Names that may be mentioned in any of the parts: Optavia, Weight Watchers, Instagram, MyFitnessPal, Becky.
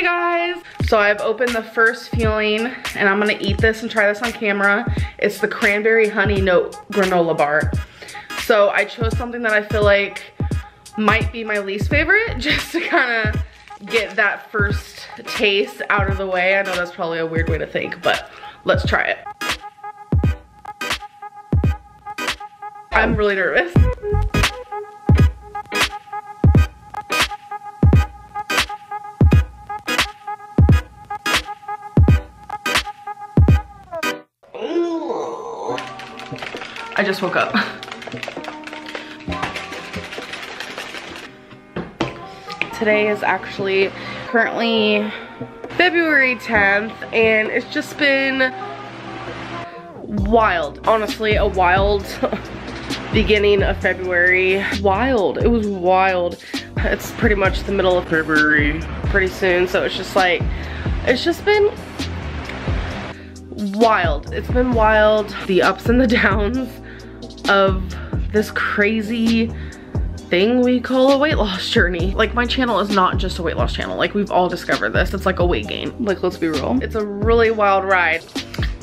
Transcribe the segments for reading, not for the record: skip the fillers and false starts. Hey guys! So I've opened the first feeling and I'm gonna eat this and try this on camera. It's the cranberry honey nut granola bar. So I chose something that I feel like might be my least favorite just to kind of get that first taste out of the way. I know that's probably a weird way to think, but let's try it. I'm really nervous. I just woke up. Today is actually currently February 10th and it's just been wild. Honestly, a wild beginning of February. Wild, it was wild. It's pretty much the middle of February pretty soon, so it's just like, it's just been wild. It's been wild. The ups and the downs of this crazy thing we call a weight loss journey. Like, my channel is not just a weight loss channel. Like, we've all discovered this. It's like a weight gain. Like, let's be real. It's a really wild ride,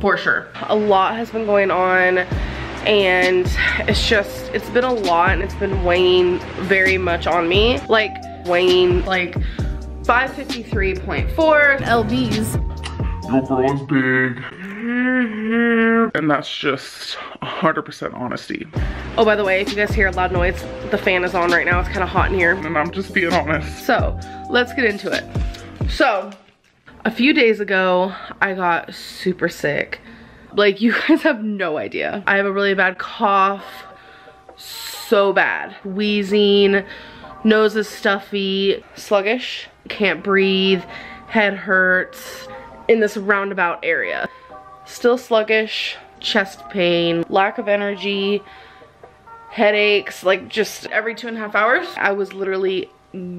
for sure. A lot has been going on and it's just, it's been a lot and it's been weighing very much on me. Like, weighing like 553.4 lbs. Your girl's big. And that's just 100% honesty. Oh, by the way, if you guys hear a loud noise, the fan is on right now. It's kind of hot in here. And I'm just being honest. So, let's get into it. So, a few days ago, I got super sick. Like, you guys have no idea. I have a really bad cough. So bad. Wheezing. Nose is stuffy. Sluggish. Can't breathe. Head hurts. In this roundabout area. Still sluggish, chest pain, lack of energy, headaches, like just every 2.5 hours. I was literally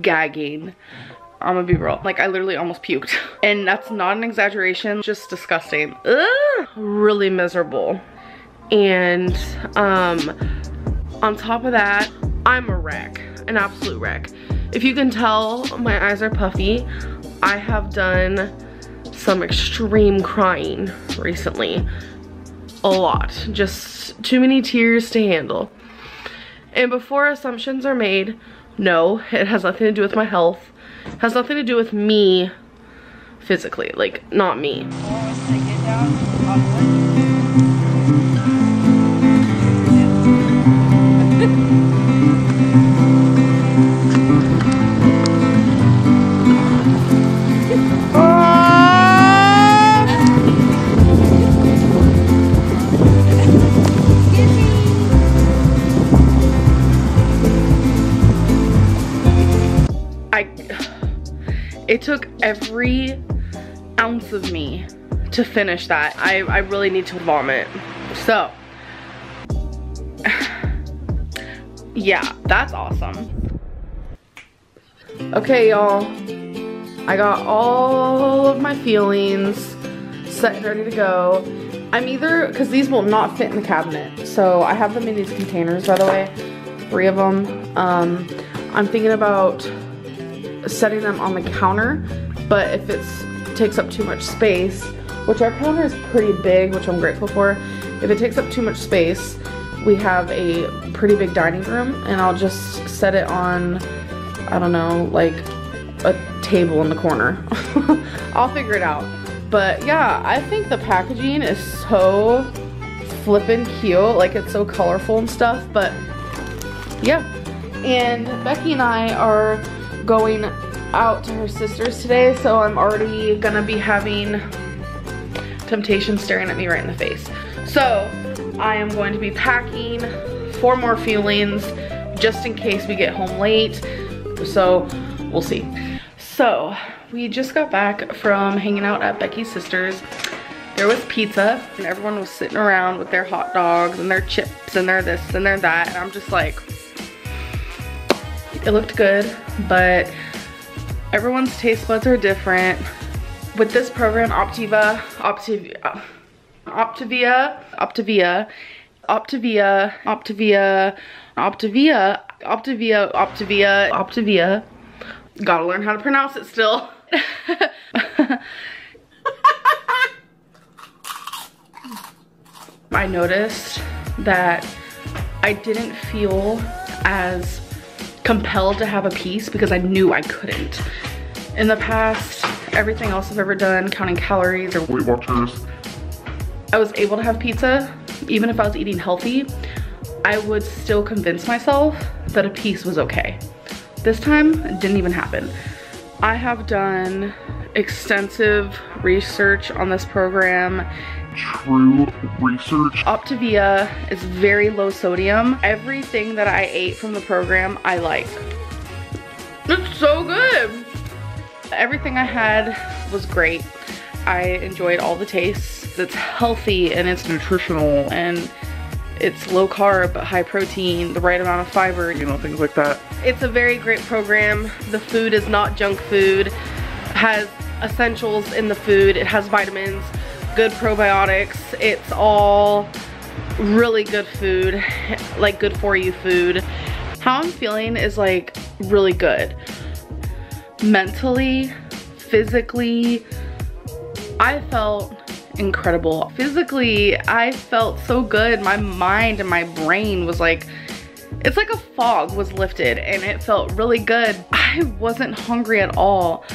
gagging. I'm gonna be real. Like, I literally almost puked. And that's not an exaggeration, just disgusting. Ugh! Really miserable. And on top of that, I'm a wreck, an absolute wreck. If you can tell, my eyes are puffy. I have done some extreme crying recently, a lot, just too many tears to handle. And before assumptions are made, no, it has nothing to do with my health. It has nothing to do with me physically, like, not me. It took every ounce of me to finish that. I really need to vomit. So, yeah, that's awesome. Okay, y'all. I got all of my feelings set and ready to go. I'm either, because these will not fit in the cabinet. So I have them in these containers, by the way. 3 of them. I'm thinking about setting them on the counter, but if it takes up too much space, which our counter is pretty big, which I'm grateful for, if it takes up too much space, we have a pretty big dining room, and I'll just set it on, I don't know, like a table in the corner. I'll figure it out. But yeah, I think the packaging is so flippin' cute, like, it's so colorful and stuff, but yeah. And Becky and I are going out to her sister's today, so I'm already gonna be having temptation staring at me right in the face. So I am going to be packing 4 more feelings just in case we get home late, so we'll see. So we just got back from hanging out at Becky's sister's. There was pizza and everyone was sitting around with their hot dogs and their chips and their this and their that, and I'm just like, it looked good, but everyone's taste buds are different. With this program, Optavia, gotta learn how to pronounce it still. I noticed that I didn't feel as compelled to have a piece because I knew I couldn't. In the past, everything else I've ever done, counting calories or Weight Watchers, I was able to have pizza. Even if I was eating healthy, I would still convince myself that a piece was okay. This time, it didn't even happen. I have done extensive research on this program. True research. Optavia is very low sodium. Everything that I ate from the program, I like. It's so good. Everything I had was great. I enjoyed all the tastes. It's healthy and it's nutritional and it's low carb, but high protein, the right amount of fiber, you know, things like that. It's a very great program. The food is not junk food. It has essentials in the food. It has vitamins, good probiotics. It's all really good food, like good for you food. How I'm feeling is like really good. Mentally, physically, I felt incredible. Physically, I felt so good. My mind and my brain was like, it's like a fog was lifted and it felt really good. I wasn't hungry at all.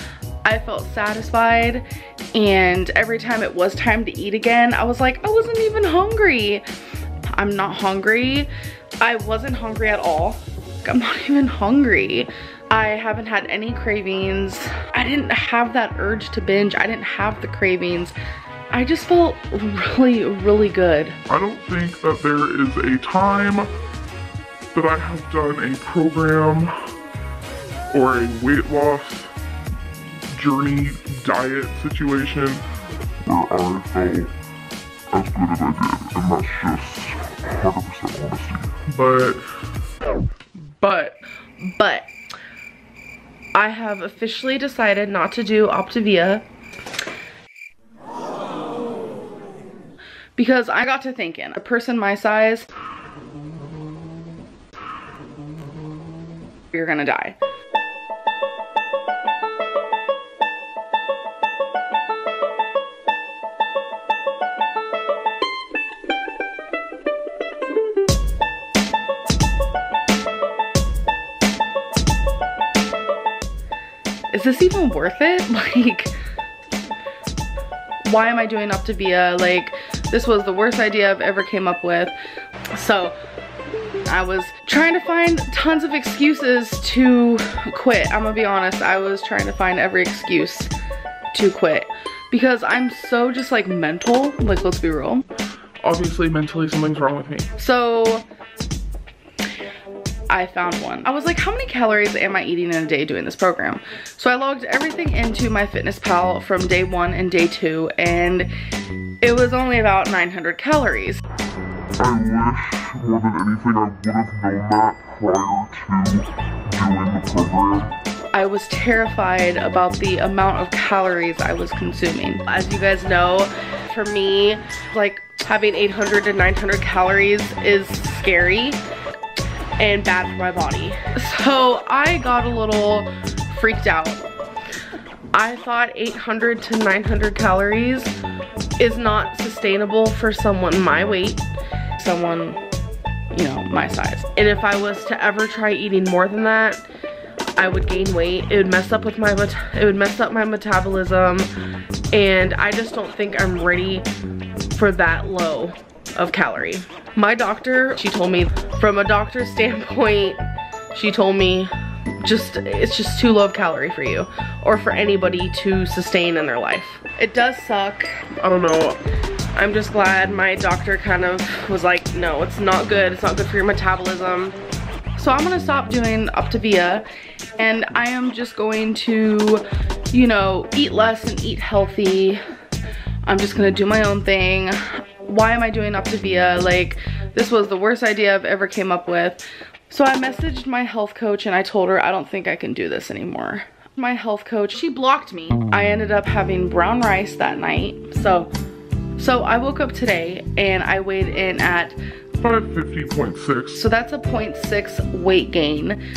I felt satisfied, and every time it was time to eat again, I was like, I wasn't even hungry. I'm not hungry. I wasn't hungry at all. I'm not even hungry. I haven't had any cravings. I didn't have that urge to binge. I didn't have the cravings. I just felt really, really good. I don't think that there is a time that I have done a program or a weight loss journey diet situation where I felt as good as I did, and that's just 100% honesty. But I have officially decided not to do Optavia. Because I got to thinking, a person my size, you're gonna die. Is this even worth it? Like, why am I doing Optavia? Like, this was the worst idea I've ever came up with. So I was trying to find tons of excuses to quit. I'm gonna be honest, I was trying to find every excuse to quit because I'm so just like mental, like let's be real. Obviously mentally something's wrong with me. So I found one. I was like, how many calories am I eating in a day doing this program? So I logged everything into MyFitnessPal from day one and day two, and it was only about 900 calories. I wish more than anything I would have known that prior to doing the program. I was terrified about the amount of calories I was consuming. As you guys know, for me, like having 800 to 900 calories is scary and bad for my body. So I got a little freaked out. I thought 800 to 900 calories is not sustainable for someone my weight, someone, you know, my size. And if I was to ever try eating more than that, I would gain weight. It would mess up with my metabolism, and I just don't think I'm ready for that low of calorie. My doctor, she told me, from a doctor's standpoint, she told me it's just too low of calorie for you or for anybody to sustain in their life. It does suck. I don't know. I'm just glad my doctor kind of was like, no, it's not good. It's not good for your metabolism. So I'm gonna stop doing Optavia, and I am just going to, you know, eat less and eat healthy. I'm just gonna do my own thing. Why am I doing Optavia? Like, this was the worst idea I've ever came up with. So I messaged my health coach and I told her I don't think I can do this anymore. My health coach, she blocked me. I ended up having brown rice that night. So I woke up today and I weighed in at 550.6. So that's a 0.6 weight gain.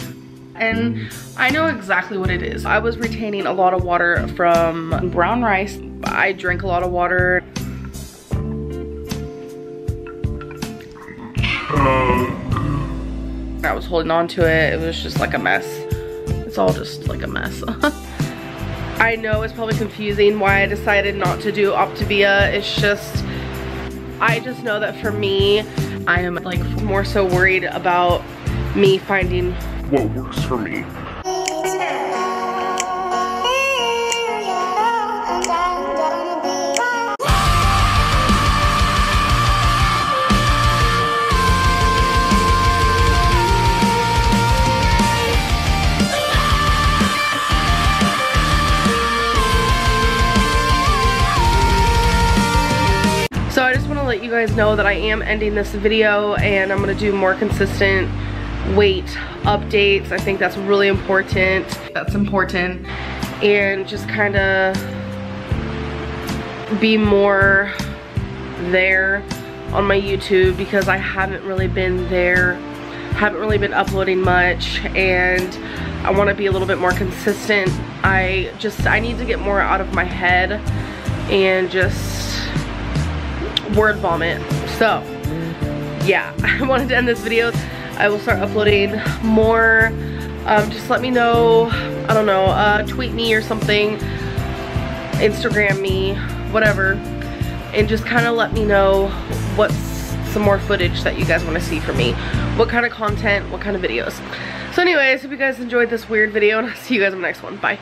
and I know exactly what it is. I was retaining a lot of water from brown rice. I drink a lot of water. I was holding on to it. It was just like a mess. It's all just like a mess. I know it's probably confusing why I decided not to do Optavia. It's just, I just know that for me, I am like more so worried about me finding what works for me. So I just want to let you guys know that I am ending this video, and I'm going to do more consistent weight updates. I think that's really important. That's important. And just kind of be more there on my YouTube, because I haven't really been there. Haven't really been uploading much, and I want to be a little bit more consistent. I need to get more out of my head and just word vomit. So yeah, I wanted to end this video. I will start uploading more. Just let me know, I don't know, tweet me or something, Instagram me, whatever, and just kind of let me know what's some more footage that you guys want to see from me, what kind of content, what kind of videos. So anyways, hope you guys enjoyed this weird video, and I'll see you guys in the next one. Bye.